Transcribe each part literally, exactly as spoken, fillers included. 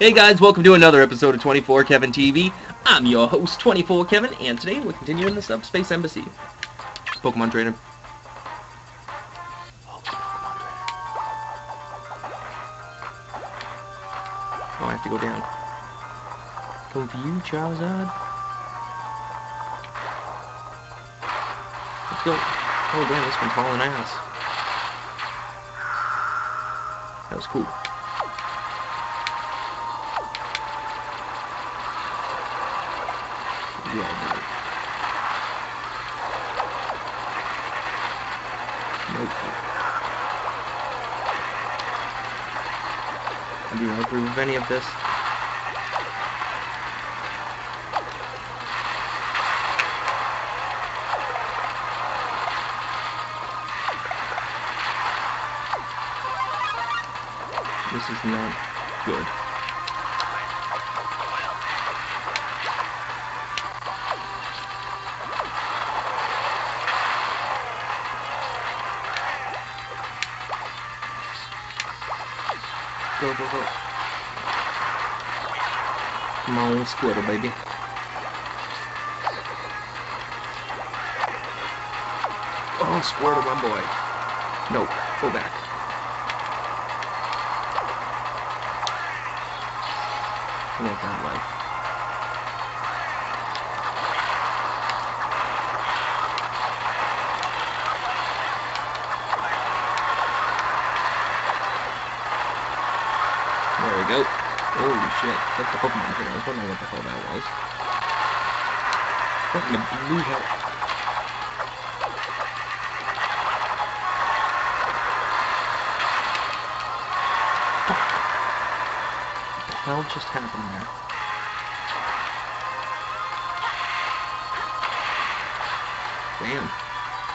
Hey guys, welcome to another episode of twenty-four Kevin T V. I'm your host, twenty-four Kevin, and today we're continuing the Subspace Embassy. Pokemon Trainer. Oh, I have to go down. Go for you, Charizard. Let's go. Oh damn, this one's hauling ass. That was cool. Yeah, I do. Nope. I do not approve of any of this. This is not good. Go, go, go. Come on, Squirtle, baby. Oh, Squirtle, my boy. No, go back. I want that life. Go. Holy shit, that's the Pokemon thing. I was wondering what the hell that was. What in the blue hell? What the hell just happened there? Damn.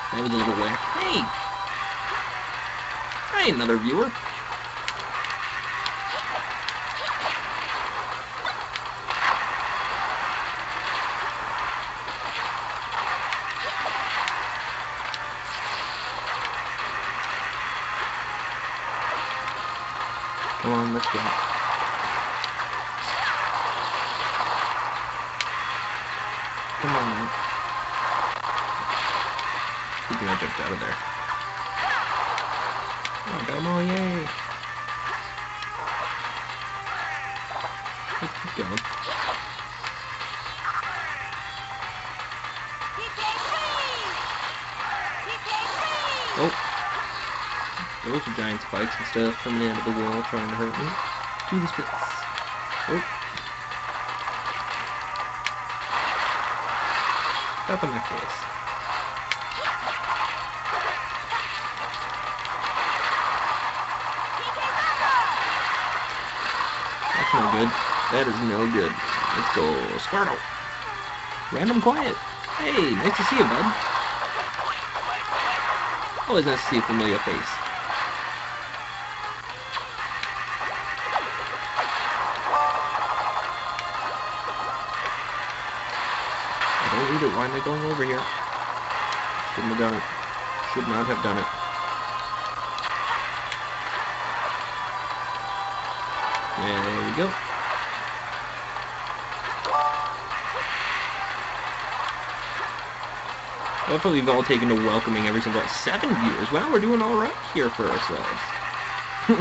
That was a little whack. Hey! Hey, another viewer. Come on, let's go. Come on, man. Good thing I jumped out of there. Oh, I got them all, yay! Let's keep going. Oh! Those are giant spikes and stuff coming out of the wall trying to hurt me. Do the spits. Oh. Up in my face. That's no good. That is no good. Let's go. Squirtle. Random quiet. Hey, nice to see you, bud. Always nice to see a familiar face. Why am I going over here? Shouldn't have done it. Should not have done it. There we go. Hopefully we've all taken to welcoming every single seven viewers. Wow, we're doing all right here for ourselves. We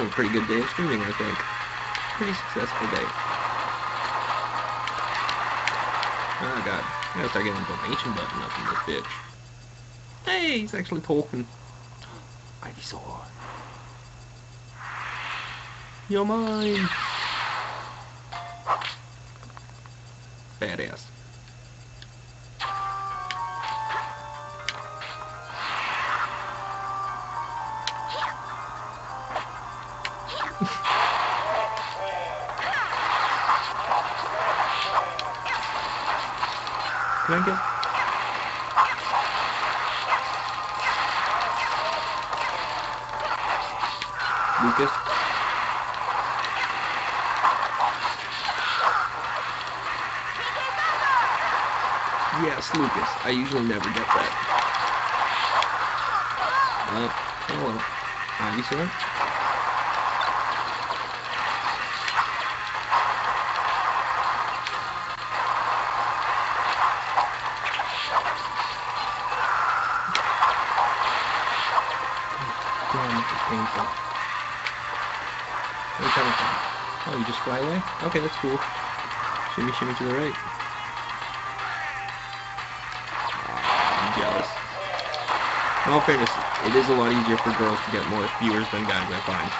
have a pretty good day of streaming, I think. Pretty successful day. Oh god, I gotta start getting a donation button up in this bitch. Hey, he's actually talking. Ivysaur. You're mine! Badass. Can I get? Lucas? Yes, Lucas. I usually never get that. Uh, hello. Ivysaur? Where are you from? Where are you coming from? Oh, you just fly away? Okay, that's cool. Shimmy, shimmy to the right. I'm jealous. In all fairness, it is a lot easier for girls to get more viewers than guys, I find.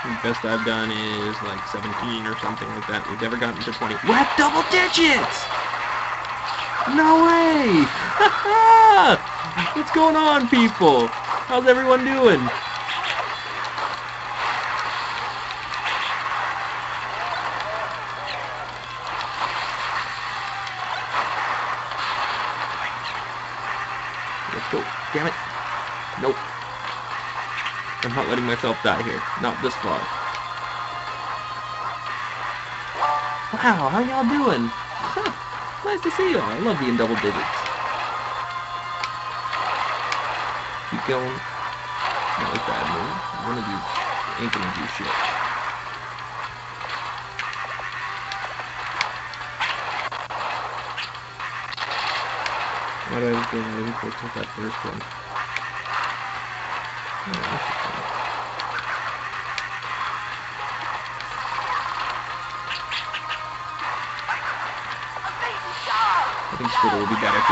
The best I've done is like seventeen or something like that. We've never gotten to twenty. What? Double digits! No way! What's going on, people? How's everyone doing? Let's go. Damn it. Nope. I'm not letting myself die here. Not this far. Wow, how y'all doing? Huh. Nice to see y'all. I love being double digits. Keep going. Not like that, move. One of you ain't gonna do shit. What I was doing, I didn't quite take that first one. Yeah. I think Squirtle will be better here.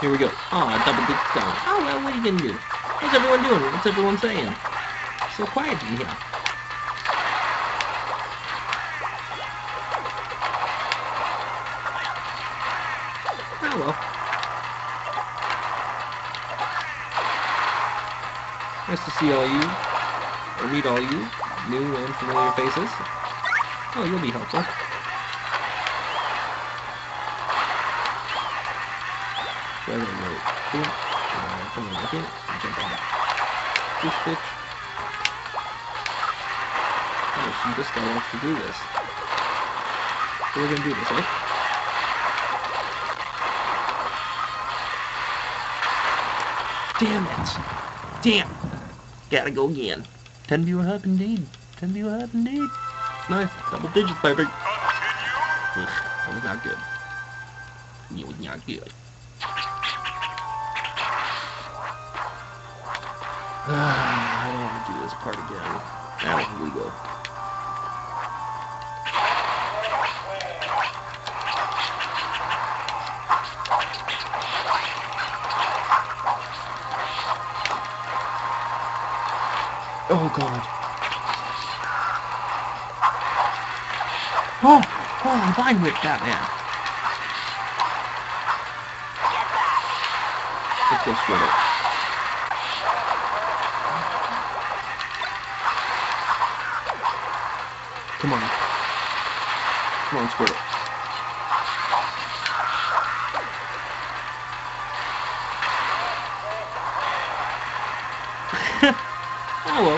Here we go. Aw, double dick down. Oh, well, what are you gonna do? How's everyone doing? What's everyone saying? So quiet in here. Oh, well. Nice to see all you, or read all you, new and familiar faces. Oh, you'll be helpful. Go ahead and wait. Come on, look at it. Jump on it. This bitch. Oh, she just got off to do this. So we're gonna do this, right? Damn it! Damn! Gotta go again. Ten viewer up indeed. Ten viewer up indeed. Nice. Double digits, baby. Ugh, that was not good. It was not good. I don't want to do this part again. Now, here we go. Oh god. Oh! Oh, I vine whipped that man. Let's go Squirtle. Come on. Come on, Squirtle. Hello.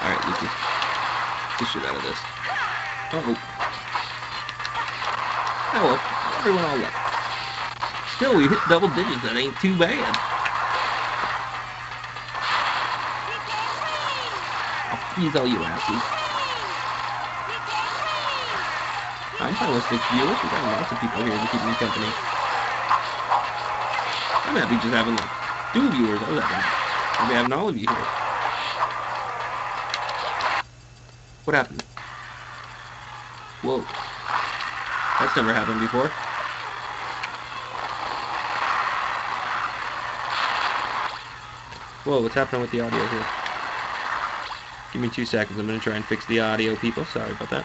Alright, Luki. Get shit out of this. Uh-oh. Hello. Everyone all up. Still, we hit double digits. That ain't too bad. I'll freeze all you asses. I'm trying to stick to you. We got lots of people here to keep me company. I'm happy just having like two viewers. I was happy. I'll be having all of you here. What happened? Whoa. That's never happened before. Whoa, what's happening with the audio here? Give me two seconds. I'm going to try and fix the audio, people. Sorry about that.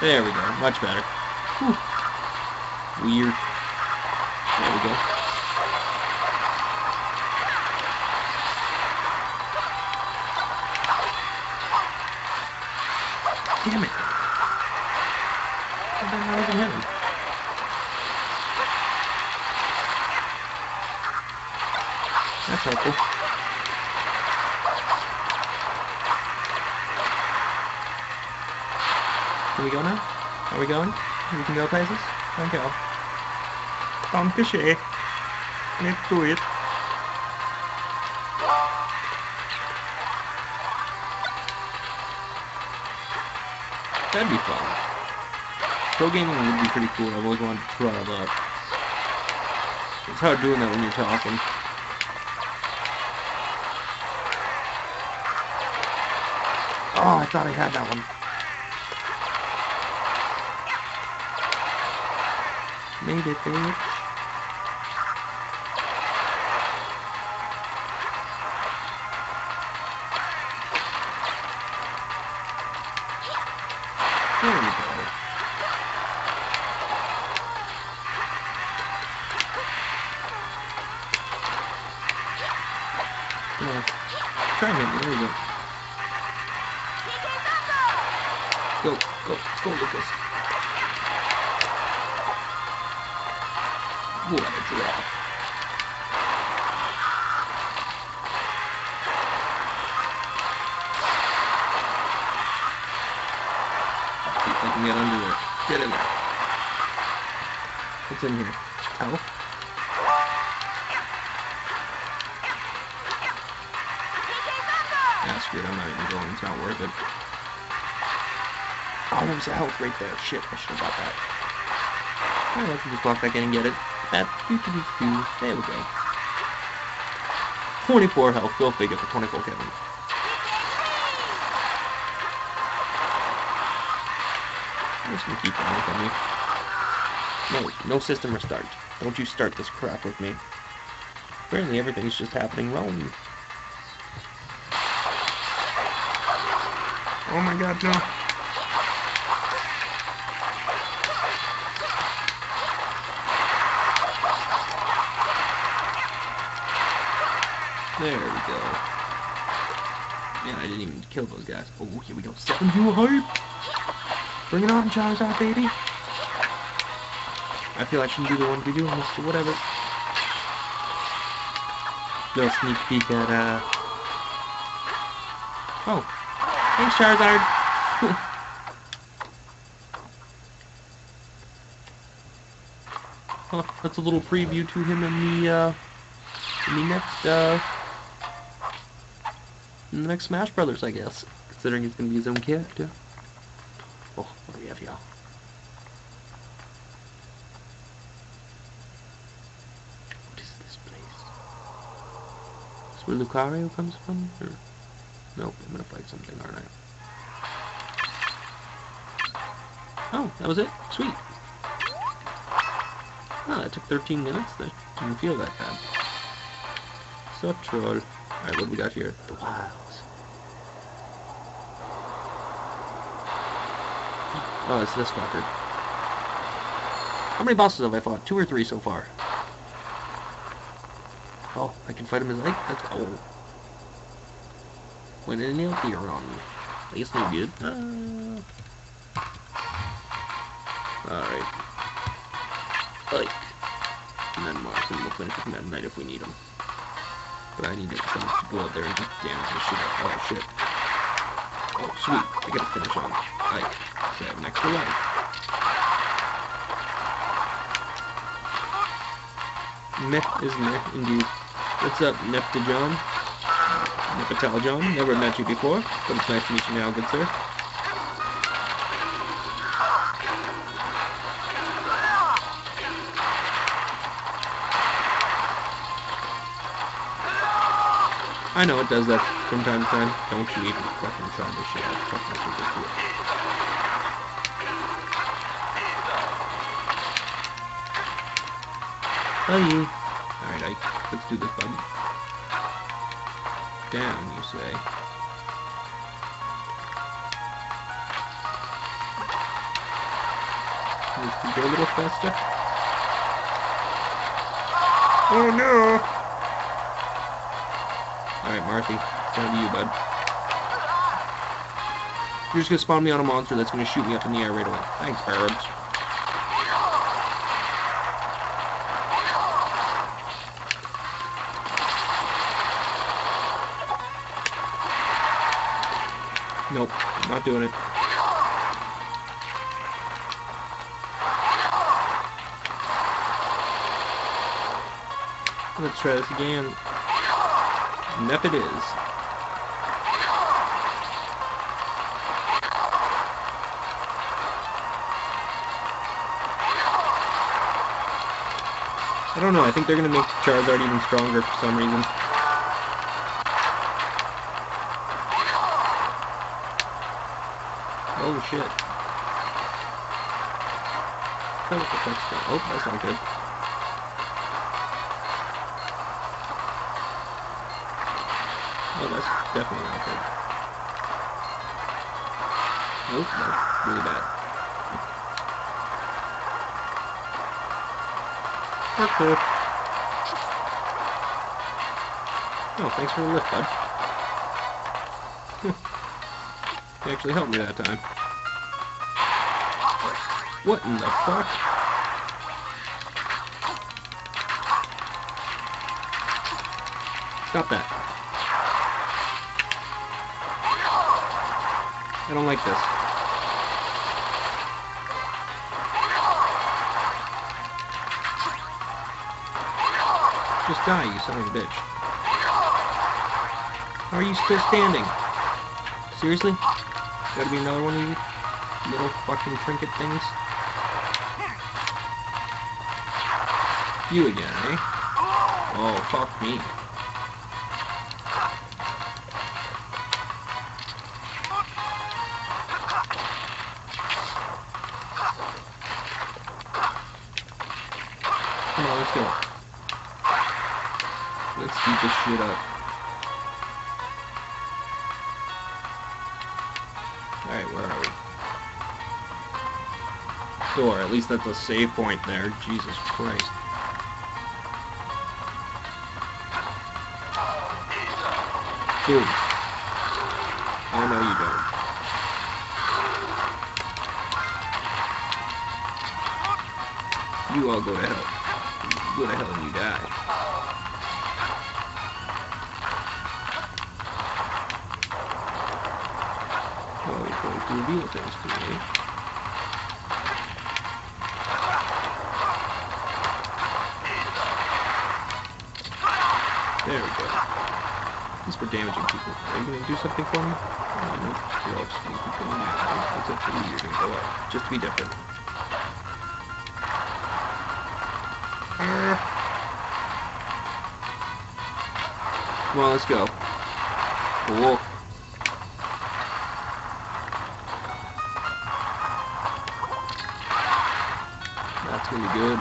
There we go. Much better. Whew. Weird. There we go. Damn it. What the hell is happening? That's helpful. Can we go now? Are we going? We can go places? Okay. Don't push it. Let's do it. That'd be fun. Pro gaming would be pretty cool. I've always wanted to try that. It's hard doing that when you're talking. Oh, I thought I had that one. Made it, dude. There we go. Yeah. Try him, there we go. Go, go, go, Lucas. What a drop. I can get under there. Get in there. What's in here? Ow. Ah, screw it. I'm not even going. It's not worth it. Oh, there was a health right there. Shit, I should have bought that. I don't know if you just walk back in and get it. That, doo -doo -doo -doo. There we go. twenty-four health, go figure for twenty-four Kevin. I'm just gonna keep on with me. No, no system restart. Don't you start this crap with me. Apparently everything's just happening wrong. Oh my god, no. There we go. Yeah, I didn't even kill those guys. Oh, here we go. Seven to a hype! Bring it on, Charizard, baby! I feel I shouldn't be the one to be doing this, but whatever. Little sneak peek at, uh... oh. Thanks, Charizard! Oh, that's a little preview to him in the, uh... in the next, uh... in the next Smash Brothers, I guess, considering he's gonna be his own character. Oh, what do we have here? What is this place? Is this where Lucario comes from? Or... nope, I'm gonna fight something, aren't I? Oh, that was it? Sweet! Oh, that took thirteen minutes. That didn't feel that bad. Sceptile. Alright, what do we got here? The wilds. Oh, it's this fucker. How many bosses have I fought? Two or three so far? Oh, I can fight him as I like? That's cool. When in the healthy wrong. I guess no good. Uh... Alright. Like. And then Martin will finish with Meta Knight if we need him. But I need to go out there and just damage the shit out. Oh shit. Oh sweet. I gotta finish on Ike. So I have an extra life. Meh is meh indeed. What's up, Neftaljan? Neftaljan. Never met you before, but it's nice to meet you now, good sir. I know it does that from time to time. Don't you even fucking try this shit out. Fuck this shit out. Buddy. Alright, Ike. Let's do this, buddy. Down, you say. Let's go a little faster. Oh no! Alright, Marthy, it's down to you, bud. You're just gonna spawn me on a monster that's gonna shoot me up in the air right away. Thanks, Arabs. Nope, not doing it. Let's try this again. Nope, it is. I don't know, I think they're going to make Charizard even stronger for some reason. Oh shit. That was the first thing. Oh, that's not good. Oh, that's definitely not good. Nope, that's really bad. That's cool. Oh, thanks for the lift, bud. You actually helped me that time. What in the fuck? Stop that. I don't like this. Just die, you son of a bitch. How are you still standing? Seriously? Gotta be another one of you little fucking trinket things? You again, eh? Oh, fuck me. Come on, let's go. Let's beat this shit up. Alright, where are we? Door, at least that's a save point there. Jesus Christ. Dude. Oh no you don't. You all go to hell. Go to hell and you die. Well, he's going to reveal things to me. There we go. At least we're damaging people. Are you going to do something for me? Oh, no. You're all just going to keep going that way. It's up to you. You're going to go up. Just to be different. Uh. Come on, let's go. Cool. That's going to be good.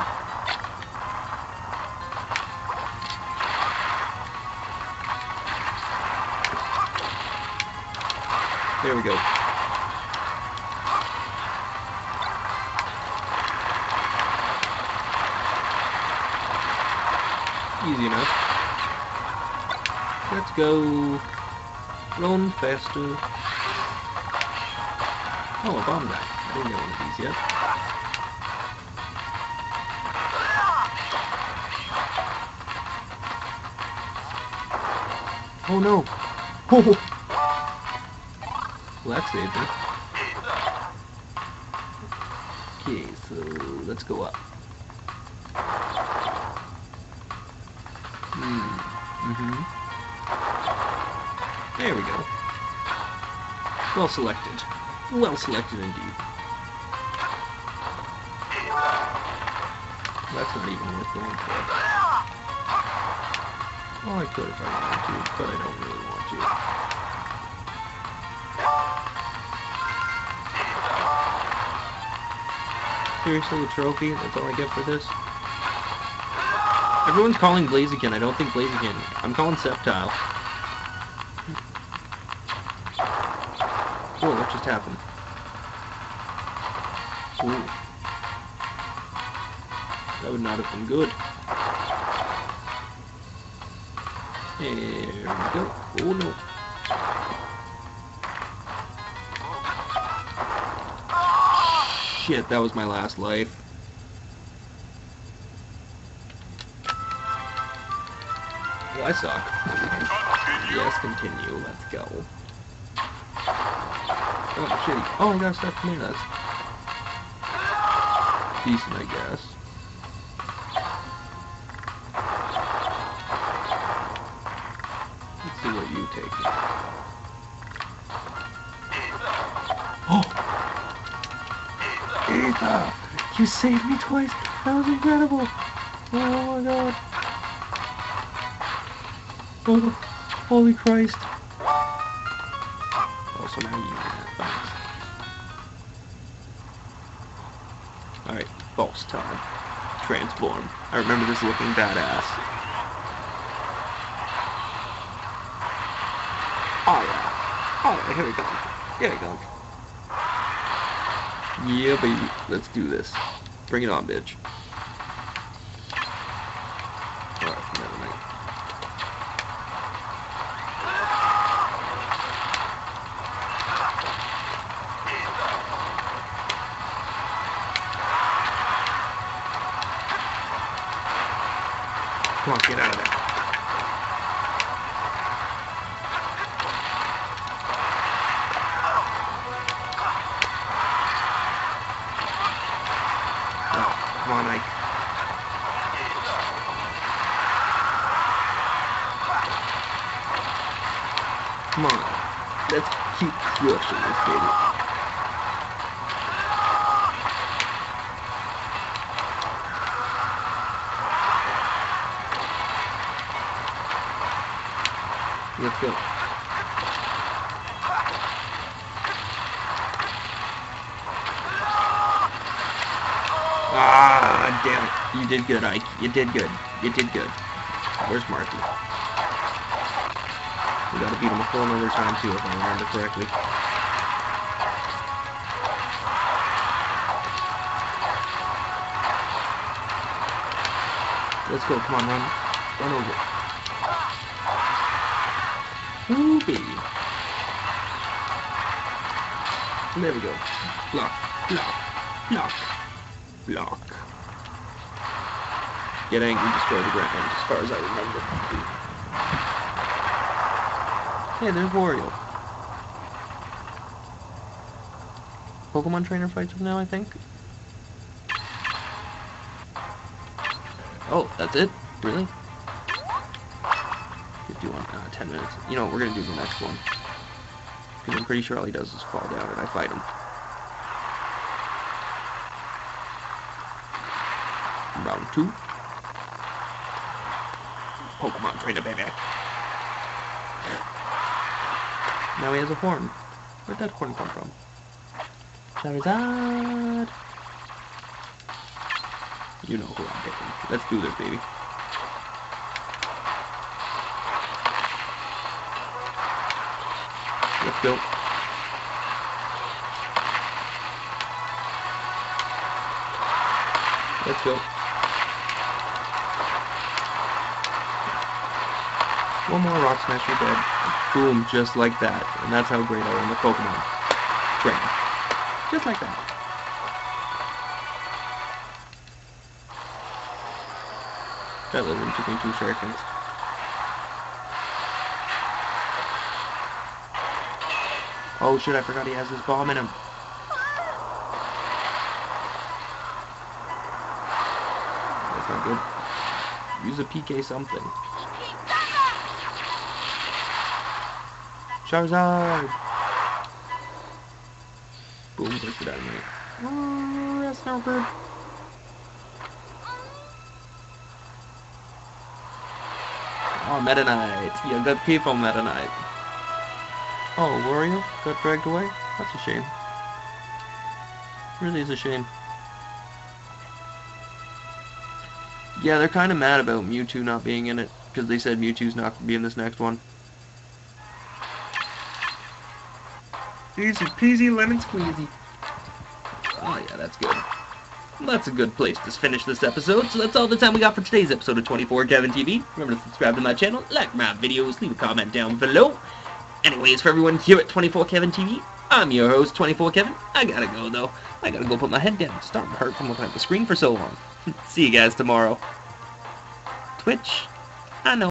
There we go. Easy enough. Let's go. Run faster. Oh, a bomb guy. I didn't get one of these yet. Oh no. Oh. Well, that saved me. Okay, so let's go up. Mm. Mm-hmm. There we go. Well selected. Well selected indeed. That's not even worth going for. Well, I could if I wanted to, but I don't really want to. Seriously, a trophy? That's all I get for this? Everyone's calling Blaze again. I don't think Blaze again. I'm calling Sceptile. Whoa, what just happened? Ooh. That would not have been good. There we go. Oh no. Shit, that was my last life. Well, I suck. Continue. Yes, continue. Let's go. Oh, shit. Oh, I gotta start from there. That's decent, I guess. you take. Oh! Ethan! You saved me twice! That was incredible! Oh my god! Oh, holy Christ! Also now you... Alright, false time. Transform. I remember this looking badass. Oh yeah. Oh yeah, here we go. Here we go. Yeah, baby. Let's do this. Bring it on, bitch. Alright, Meta Knight. Come on, get out of there. Come on, Ike. Come on. Let's keep crushing this baby. Let's go. Ah! Damn it. You did good, Ike. You did good. You did good. Where's Marky? We gotta beat him a full number of times too, if I remember correctly. Let's go. Come on, run. Run over. Ooh, baby. There we go. Block. Block. Block. Block. Get angry, destroy the ground, as far as I remember. Hey, there's Wario. Pokemon trainer fights him now, I think. Oh, that's it? Really? Could do one, uh, ten minutes. You know, we're gonna do the next one. Because I'm pretty sure all he does is fall down and I fight him. Round two. Pokemon trainer, baby. Now he has a horn. Where'd that horn come from? Charizard! You know who I'm picking. Let's do this, baby. Let's go. Let's go. One more rock smash, you're dead. Boom, just like that. And that's how great I am with Pokemon. Great. Just like that. That literally took me two seconds. Oh shit, I forgot he has this bomb in him. That's not good. Use a P K something. Charizard! Boom, break the dynamite. Oh, that's not good. Oh, Meta Knight! Yeah, good people, Meta Knight. Oh, Wario got dragged away? That's a shame. Really is a shame. Yeah, they're kind of mad about Mewtwo not being in it, because they said Mewtwo's not going to be in this next one. Easy peasy lemon squeezy. Oh yeah, that's good. Well, that's a good place to finish this episode, so that's all the time we got for today's episode of twenty-four Kevin T V. Remember to subscribe to my channel, like my videos, leave a comment down below. Anyways, for everyone here at twenty-four Kevin T V, I'm your host, twenty-four Kevin. I gotta go, though. I gotta go put my head down. It's starting to hurt from looking at the screen for so long. See you guys tomorrow. Twitch? I know.